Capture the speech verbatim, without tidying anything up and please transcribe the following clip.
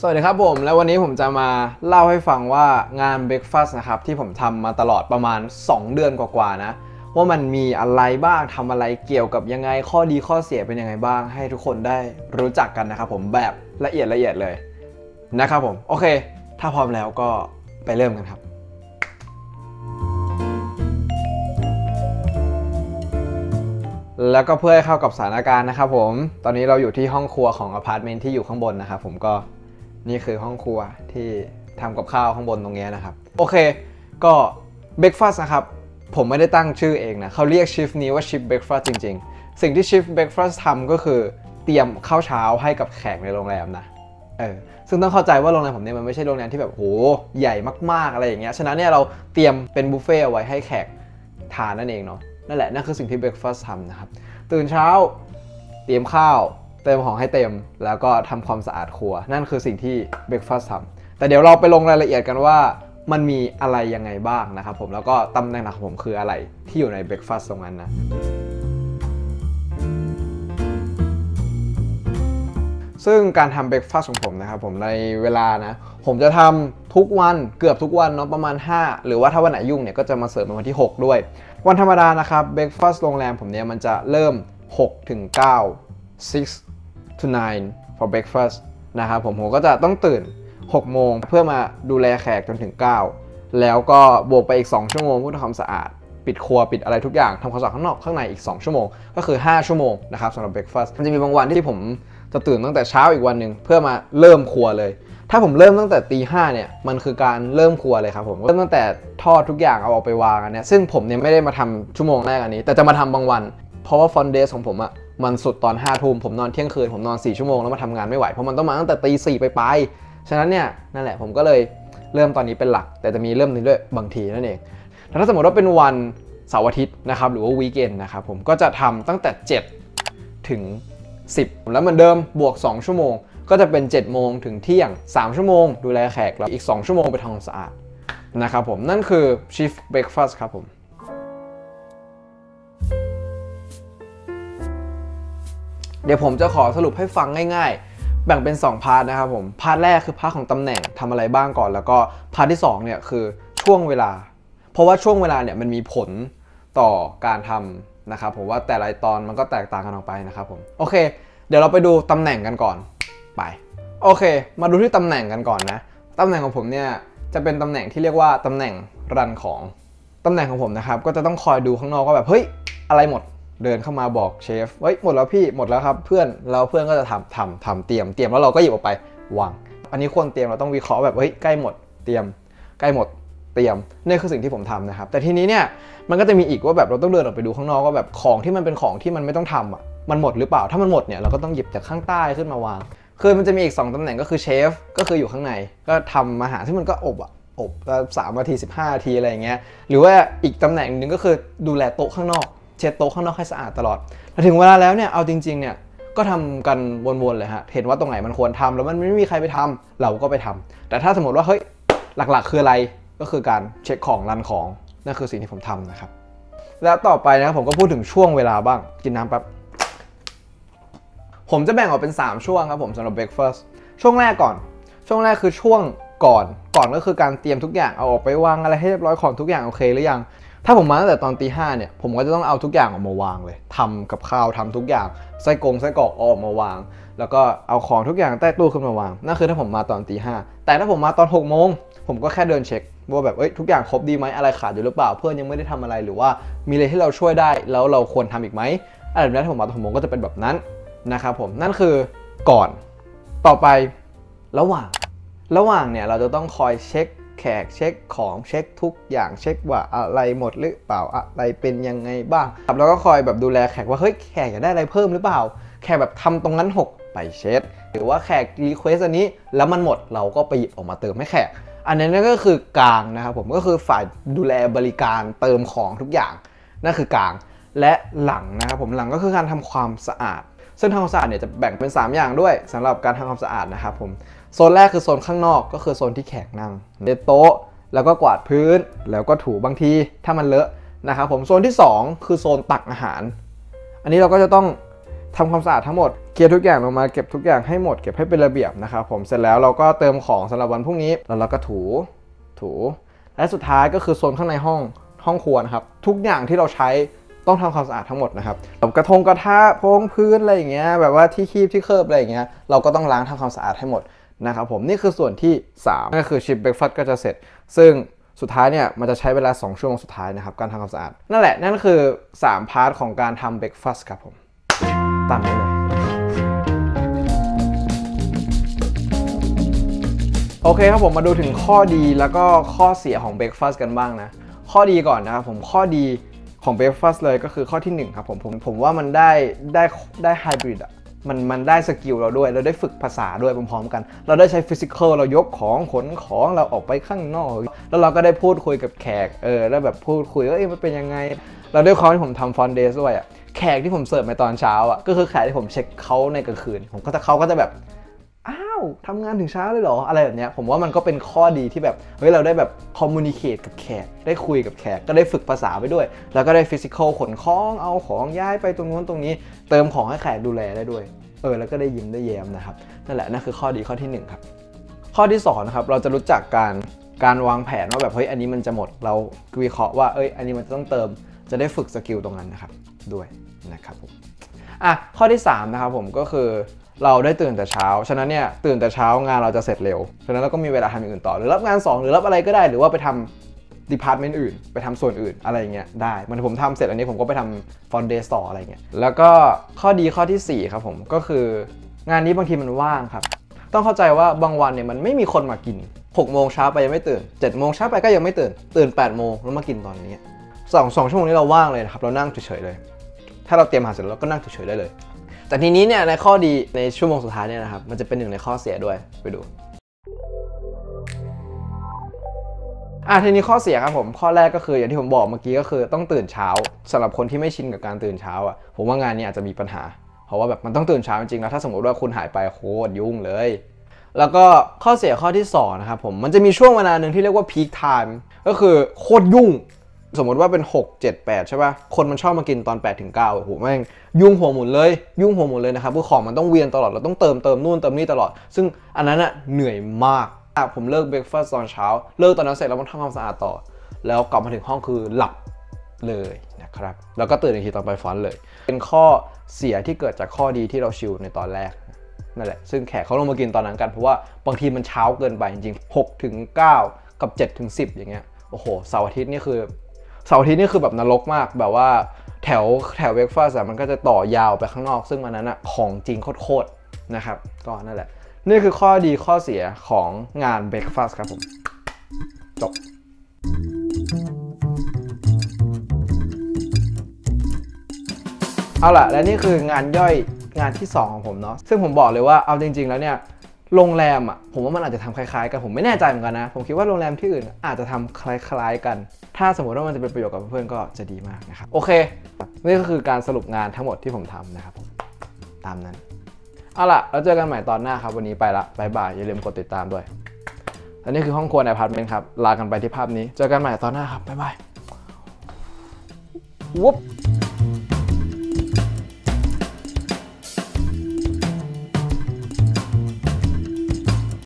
สวัสดีครับผมและวันนี้ผมจะมาเล่าให้ฟังว่างาน Breakfast นะครับที่ผมทำมาตลอดประมาณสองเดือนกว่าๆนะว่ามันมีอะไรบ้างทำอะไรเกี่ยวกับยังไงข้อดีข้อเสียเป็นยังไงบ้างให้ทุกคนได้รู้จักกันนะครับผมแบบละเอียดละเอียดเลยนะครับผมโอเคถ้าพร้อมแล้วก็ไปเริ่มกันครับแล้วก็เพื่อให้เข้ากับสถานการณ์นะครับผมตอนนี้เราอยู่ที่ห้องครัวของอพาร์ตเมนต์ที่อยู่ข้างบนนะครับผมก็นี่คือห้องครัวที่ทำกับข้าวข้างบนตรงนี้นะครับโอเคก็ Breakfast นะครับผมไม่ได้ตั้งชื่อเองนะเขาเรียกชิฟต์นี้ว่าชิฟต์ Breakfast จริงๆสิ่งที่ชิฟต์ Breakfast ทำก็คือเตรียมข้าวเช้าให้กับแขกในโรงแรมนะเออซึ่งต้องเข้าใจว่าโรงแรมผมเนี่ยมันไม่ใช่โรงแรมที่แบบโหใหญ่มากๆอะไรอย่างเงี้ยฉะนั้นเนี่ยเราเตรียมเป็นบุฟเฟ่เอาไว้ให้แขกทานนั่นเองเนาะนั่นแหละนั่นคือสิ่งที่ Breakfast ทำนะครับตื่นเช้าเตรียมข้าวเติมของให้เต็มแล้วก็ทำความสะอาดครัวนั่นคือสิ่งที่ Breakfast ทำแต่เดี๋ยวเราไปลงรายละเอียดกันว่ามันมีอะไรยังไงบ้างนะครับผมแล้วก็ตำแหน่งหลักของผมคืออะไรที่อยู่ใน Breakfast ตรงนั้นนะซึ่งการทำ Breakfast ของผมนะครับผมในเวลานะผมจะทำทุกวันเกือบทุกวันเนาะประมาณห้าหรือว่าถ้าวันไหนยุ่งเนี่ยก็จะมาเสริมเป็นวันที่หกด้วยวันธรรมดานะครับ Breakfast โรงแรมผมเนี่ยมันจะเริ่มหกถึงเก้า six to nine for breakfast นะครับผมผมก็จะต้องตื่นหกโมงเพื่อมาดูแลแขกจนถึงเก้าแล้วก็บวกไปอีกสองชั่วโมงเพื่อทำความสะอาดปิดครัวปิดอะไรทุกอย่างทำความสะอาดข้างนอกข้างในอีกสองชั่วโมงก็คือห้าชั่วโมงนะครับสำหรับ breakfast มันจะมีบางวันที่ผมจะตื่นตั้งแต่เช้าอีกวันหนึ่งเพื่อมาเริ่มครัวเลยถ้าผมเริ่มตั้งแต่ตีห้าเนี่ยมันคือการเริ่มครัวเลยครับผมเริ่มตั้งแต่ทอดทุกอย่างเอาออกไปวางอันนี้ซึ่งผมเนี่ยไม่ได้มาทำชั่วโมงแรกอันนี้แต่จะมาทำบางวันเพราะว่า fun days ของผมอะมันสุดตอนห้าทุ่มผมนอนเที่ยงคืนผมนอนสี่ชั่วโมงแล้วมาทำงานไม่ไหวเพราะมันต้องมาตั้งแต่ตีสี่ไปไปฉะนั้นเนี่ยนั่นแหละผมก็เลยเริ่มตอนนี้เป็นหลักแต่จะมีเริ่มนี้ด้วยบางทีนั่นเองถ้าสมมติว่าเป็นวันเสาร์อาทิตย์นะครับหรือว่าวีคเอนด์นะครับผมก็จะทำตั้งแต่เจ็ดถึงสิบแล้วเหมือนเดิมบวกสองชั่วโมงก็จะเป็นเจ็ดโมงถึงเที่ยงสามชั่วโมงดูแลแขกแล้วอีกสองชั่วโมงไปทำความสะอาดนะครับผมนั่นคือชิฟต์เบรคฟาสต์ครับผมเดี๋ยวผมจะขอสรุปให้ฟังง่ายๆแบ่งเป็นสองพาร์ทนะครับผมพาร์ทแรกคือพาร์ทของตำแหน่งทำอะไรบ้างก่อนแล้วก็พาร์ทที่สองเนี่ยคือช่วงเวลาเพราะว่าช่วงเวลาเนี่ยมันมีผลต่อการทำนะครับผมว่าแต่ละตอนมันก็แตกต่างกันออกไปนะครับผมโอเคเดี๋ยวเราไปดูตำแหน่งกันก่อนไปโอเคมาดูที่ตำแหน่งกันก่อนนะตำแหน่งของผมเนี่ยจะเป็นตำแหน่งที่เรียกว่าตำแหน่งรันของตำแหน่งของผมนะครับก็จะต้องคอยดูข้างนอกว่าแบบเฮ้ยอะไรหมดเดินเข้ามาบอกเชฟเฮ้ยหมดแล้วพี่หมดแล้วครับเพื่อนเราเพื่อนก็จะทำทำทำเตรียมเตรียมแล้วเราก็หยิบออกไปวางอันนี้ควรเตรียมเราต้องวิเคราะห์แบบเฮ้ยใกล้หมดเตรียมใกล้หมดเตรียมนี่คือสิ่งที่ผมทำนะครับแต่ทีนี้เนี่ยมันก็จะมีอีกว่าแบบเราต้องเดินออกไปดูข้างนอกว่าแบบของที่มันเป็นของที่มันไม่ต้องทำอ่ะมันหมดหรือเปล่าถ้ามันหมดเนี่ยเราก็ต้องหยิบจากข้างใต้ขึ้นมาวางคือมันจะมีอีกสองตำแหน่งก็คือเชฟก็คืออยู่ข้างในก็ทำอาหารที่มันก็อบอ่ะอบสามนาทีสิบห้านาทีอะไรอย่างเงี้ยหรือว่าอีกตำแหน่งหนึ่งก็คือดูแลโต๊ะข้างนอกเช็ดโต๊ะข้างนอกให้สะอาดตลอดแต่ถึงเวลาแล้วเนี่ยเอาจริงๆเนี่ยก็ทำกันวนๆเลยฮะเห็นว่าตรงไหนมันควรทำแล้วมันไม่มีใครไปทำเราก็ไปทำแต่ถ้าสมมติว่าเฮ้ยหลักๆคืออะไรก็คือการเช็คของรันของนั่นคือสิ่งที่ผมทำนะครับแล้วต่อไปนะครับผมก็พูดถึงช่วงเวลาบ้างกินน้ำแป๊บผมจะแบ่งออกเป็นสามช่วงครับผมสำหรับ Breakfast ช่วงแรกก่อนช่วงแรกคือช่วงก่อนก่อนก็คือการเตรียมทุกอย่างเอาออกไปวางอะไรให้เรียบร้อยของทุกอย่างโอเคหรือยังถ้าผมมาตั้งแต่ตอนตีห้าเนี่ยผมก็จะต้องเอาทุกอย่างออกมาวางเลยทำกับข้าวทำทุกอย่างไส้กรงไส้กรอกออกมาวางแล้วก็เอาของทุกอย่างใต้ตู้ขึ้นมาวางนั่นคือถ้าผมมาตอนตีห้าแต่ถ้าผมมาตอนหกโมงผมก็แค่เดินเช็คว่าแบบเอ้ยทุกอย่างครบดีไหมอะไรขาดอยู่หรือเปล่าเพื่อนยังไม่ได้ทำอะไรหรือว่ามีอะไรที่เราช่วยได้แล้วเราควรทำอีกไหมอะไรแบบนี้ถ้าผมมาตอนหกโมงก็จะเป็นแบบนั้นนะครับผมนั่นคือก่อนต่อไประหว่างระหว่างเนี่ยเราจะต้องคอยเช็คแขกเช็คของเช็คทุกอย่างเช็คว่าอะไรหมดหรือเปล่าอะไรเป็นยังไงบ้างแล้วก็คอยแบบดูแลแขกว่าเฮ้ยแขกอยากได้อะไรเพิ่มหรือเปล่าแขกแบบทำตรงนั้นหกไปเช็คหรือว่าแขกรีเควสอันนี้แล้วมันหมดเราก็ไปหยิบออกมาเติมให้แขกอันนั้นก็คือกลางนะครับผมก็คือฝ่ายดูแลบริการเติมของทุกอย่างนั่นคือกลางและหลังนะครับผมหลังก็คือการทำความสะอาดซึ่งทำความสะอาดเนี่ยจะแบ่งเป็นสามอย่างด้วยสำหรับการทำความสะอาดนะครับผมโซนแรกคือโซนข้างนอกก็คือโซนที่แขกนั่งเด็ดโต๊ะแล้วก็กวาดพื้นแล้วก็ถูบางทีถ้ามันเลอะนะครับผมโซนที่สองคือโซนตักอาหารอันนี้เราก็จะต้อง ทำความสะอาดทั้งหมดเคลียร์ทุกอย่างลงมาเก็บทุกอย่างให้หมดเก็บให้เป็นระเบียบนะครับผมเสร็จแล้วเราก็เติมของสำหรับวันพรุ่งนี้แล้วเราก็ถูถูและสุดท้ายก็คือโซนข้างในห้องห้องครัวนะครับทุกอย่างที่เราใช้ต้องทำความสะอาดทั้งหมดนะครับกระทงกระทะพงพื้นอะไรอย่างเงี้ยแบบว่าที่คีบที่เคิร์บอะไรอย่างเงี้ยเราก็ต้องล้างทำความสะอาดให้หมดนะครับผมนี่คือส่วนที่สามนั่นก็คือชิปเบรกฟาสต์ก็จะเสร็จซึ่งสุดท้ายเนี่ยมันจะใช้เวลาสองชั่วโมงสุดท้ายนะครับการทำความสะอาดนั่นแหละนั่นคือสามพาร์ทของการทำเบรกฟาสต์ครับผมตามนี้เลยโอเคครับผมมาดูถึงข้อดีแล้วก็ข้อเสียของเบรกฟาสต์กันบ้างนะข้อดีก่อนนะครับผมข้อดีของเบรกฟาสต์เลยก็คือข้อที่หนึ่งครับผมผมผมว่ามันได้ได้ได้ไฮบริดอะมันมันได้สกิลเราด้วยเราได้ฝึกภาษาด้วยพร้อมๆกันเราได้ใช้ฟิสิกอลเรายกของขนของเราออกไปข้างนอกแล้วเราก็ได้พูดคุยกับแขกเออแล้วแบบพูดคุยว่าเอ้ยมันเป็นยังไงเราด้วยความที่ผมทำฟอนเดย์ด้วยอะแขกที่ผมเสิร์ฟในตอนเช้าอะก็คือแขกที่ผมเช็คเขาในกลางคืนผมก็จะเขาก็จะแบบอ้าวทำงานถึงเช้าเลยเหรออะไรแบบเนี้ยผมว่ามันก็เป็นข้อดีที่แบบเฮ้ยเราได้แบบคอมมูนิเคตกับแขกได้คุยกับแขกก็ได้ฝึกภาษาไปด้วยแล้วก็ได้ฟิสิกอลขนของเอาของย้ายไปตรงนู้นตรงนี้เติมของให้แขกดูแลได้ด้วยเออแล้วก็ได้ยิ้มได้แย้มนะครับนั่นแหละนั่นคือข้อดีข้อที่หนึ่งครับข้อที่สองนะครับเราจะรู้จักการการวางแผนว่าแบบเฮ้ยอันนี้มันจะหมดเราวิเคราะห์ว่าเอ้ยอันนี้มันจะต้องเติมจะได้ฝึกสกิลตรงนั้นนะครับด้วยนะครับผมอ่ะข้อที่สามนะครับผมก็คือเราได้ตื่นแต่เช้าฉะนั้นเนี่ยตื่นแต่เช้างานเราจะเสร็จเร็วฉะนั้นเราก็มีเวลาทำอย่างอื่นต่อหรือรับงานสองหรือรับอะไรก็ได้หรือว่าไปทำดีพาร์ตเมนต์อื่นไปทำส่วนอื่นอะไรอย่างเงี้ยได้มันผมทำเสร็จอันนี้ผมก็ไปทำฟอนเดย์ต่ออะไรเงี้ยแล้วก็ข้อดีข้อที่สี่ครับผมก็คืองานนี้บางทีมันว่างครับต้องเข้าใจว่าบางวันเนี่ยมันไม่มีคนมากินหกโมงเช้าไปยังไม่ตื่นเจ็ดโมงเช้าไปก็ยังไม่ตื่นตื่นแปดโมงแล้วมากินตอนนี้สองสองชั่วโมงนี้เราว่างเลยนะครับเรานั่งเฉยๆเลยถ้าเราเตรียมอาหารเสร็จเราก็นั่งเฉยๆได้เลยแต่ทีนี้เนี่ยในข้อดีในชั่วโมงสุดท้ายเนี่ยนะครับมันจะเป็นหนึ่งในข้อเสียด้วยไปดูอ่ะทีนี้ข้อเสียครับผมข้อแรกก็คืออย่างที่ผมบอกเมื่อกี้ก็คือต้องตื่นเช้าสำหรับคนที่ไม่ชินกับการตื่นเช้าอ่ะผมว่างานนี้อาจจะมีปัญหาเพราะว่าแบบมันต้องตื่นเช้าจริงๆแล้วถ้าสมมติว่าคุณหายไปโคตรยุ่งเลยแล้วก็ข้อเสียข้อที่สองนะครับผมมันจะมีช่วงเวลาหนึ่งที่เรียกว่าพีคไทม์ก็คือโคตรยุ่งสมมติว่าเป็นหก เจ็ด แปดใช่ป่ะคนมันชอบมากินตอนแปดถึงเก้าโอ้โหแม่งยุ่งหัวหมุนเลยยุ่งหัวหมุนเลยนะครับคือของมันต้องเวียนตลอดเราต้องเติมเติมนู่นเติมนี่ตลอดซึ่งอันนั้นน่ะเหนื่อยมากผมเลิกเบรกฟาสต์ตอนเช้าเลิกตอนนั้นเสร็จแล้วมันทำความสะอาดต่อแล้วกลับมาถึงห้องคือหลับเลยนะครับแล้วก็ตื่นอีกทีตอนไปฟอนต์เลยเป็นข้อเสียที่เกิดจากข้อดีที่เราชิลในตอนแรกนั่นแหละซึ่งแขกเขาลงมากินตอนนั้นกันเพราะว่าบางทีมันเช้าเกินไปจริงๆหกถึงเก้ากับเจ็ดถึงสิบอย่างเงี้ยโอ้โหเสาร์อาทิตย์นี่คือเสาร์อาทิตย์นี่คือแบบนรกมากแบบว่าแถวแถวเบรกฟาสต์มันก็จะต่อยาวไปข้างนอกซึ่งมันนั้นอะของจริงโคตรๆนะครับก็นั่นแหละนี่คือข้อดีข้อเสียของงานเบรกฟาสต์ครับผมจบเอาล่ะและนี่คืองานย่อยงานที่สองของผมเนาะซึ่งผมบอกเลยว่าเอาจริงๆแล้วเนี่ยโรงแรมอ่ะผมว่ามันอาจจะทำคล้ายๆกันผมไม่แน่ใจเหมือนกันนะผมคิดว่าโรงแรมที่อื่นอาจจะทำคล้ายๆกันถ้าสมมติว่ามันจะเป็นประโยชน์กับเพื่อนก็จะดีมากนะครับโอเคนี่ก็คือการสรุปงานทั้งหมดที่ผมทำนะครับตามนั้นเอาล่ะแล้วเจอกันใหม่ตอนหน้าครับวันนี้ไปละบายบายอย่าลืมกดติดตามด้วยและนี่คือห้องครัวในอพาร์ตเมนต์ครับลากันไปที่ภาพนี้เจอกันใหม่ตอนหน้าครับบายบายวุ๊บ